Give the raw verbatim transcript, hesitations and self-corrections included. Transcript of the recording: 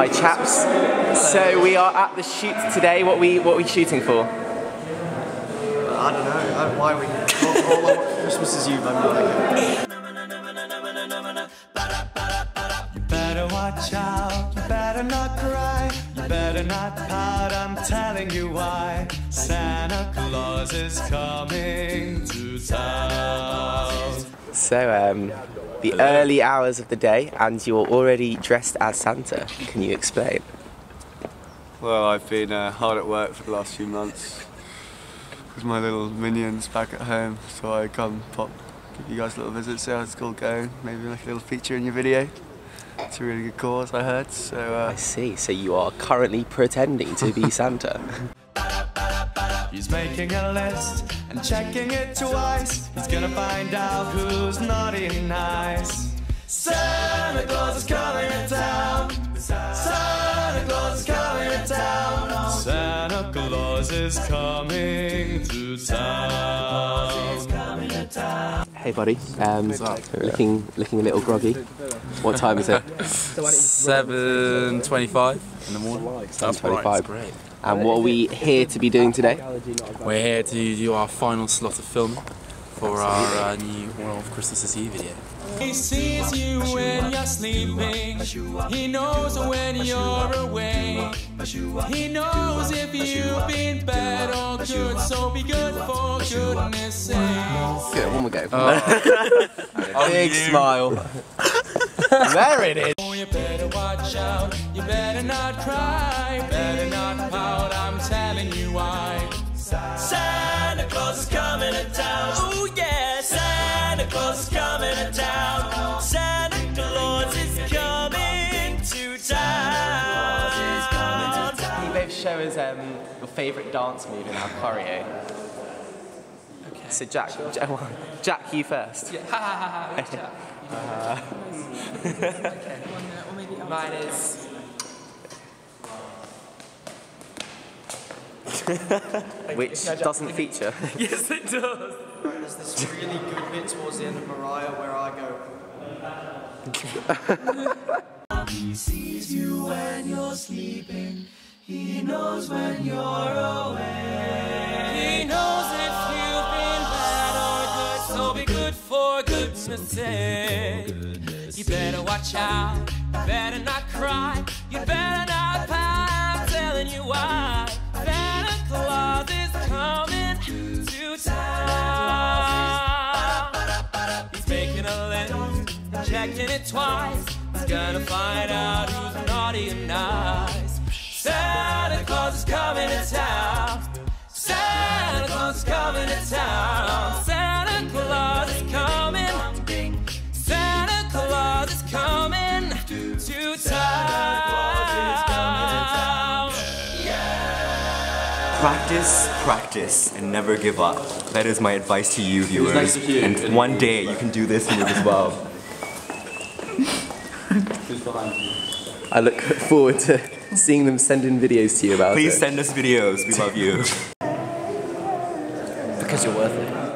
Hi chaps. So we are at the shoot today. What we what are we shooting for? I don't know. I don't know why we all, all I want Christmas is you by Mariah. You better watch out, you better not cry, you better not pout, I'm telling you why. Santa Claus is coming to town. So um the early hours of the day, and you're already dressed as Santa. Can you explain? Well, I've been uh, hard at work for the last few months with my little minions back at home, so I come pop, give you guys a little visit, see how it's all going, maybe make a little feature in your video. It's a really good cause, I heard. So uh... I see, so you are currently pretending to be Santa. He's making a list and checking it twice. He's gonna find out who's naughty and nice. Santa Claus is coming to town. Santa Claus is coming to town. Santa Claus is coming to town. Hey buddy, um, looking looking a little groggy. What time is it? seven twenty-five in the morning. seven twenty-five. Great. And what are we here to be doing today? We're here to do our final slot of filming for Absolutely. our uh, new World of Christmas is You video. He sees you when you're sleeping. He knows when you're awake. He knows if you've been bad or good, so be good for goodness sake. Good, one more go. Uh, big smile. There it is. You better watch out, you better not cry, better not pout, I'm telling you why. Santa Claus is coming to town. Oh yeah, Santa Claus is coming to town. Santa Claus is coming to town. Can you both show us um, your favourite dance move in our choreo? Okay. So Jack, Jack, you first. Yeah. Ha ha ha ha. Jack. Uh, okay. Mine is. Which doesn't feature. Yes, it does. There's this really good bit towards the end of Mariah where I go. He sees you when you're sleeping. He knows when you're awake. He knows if you've been bad or good, so be good for goodness' sake. You better watch out. You better not cry, you better not pout, I'm telling you why. Santa Claus is coming to town. He's making a list, checking it twice. He's gonna find out who's naughty and nice. Santa Claus is coming to town. Santa Claus is coming to town. Santa Claus is coming. Santa Claus is coming. To town. Practice, practice, and never give up. That is my advice to you, viewers. Nice to hear. And one day you can do this move as well. Who's behind you? I look forward to seeing them send in videos to you about it. Please send us videos. We love you. Because you're worth it.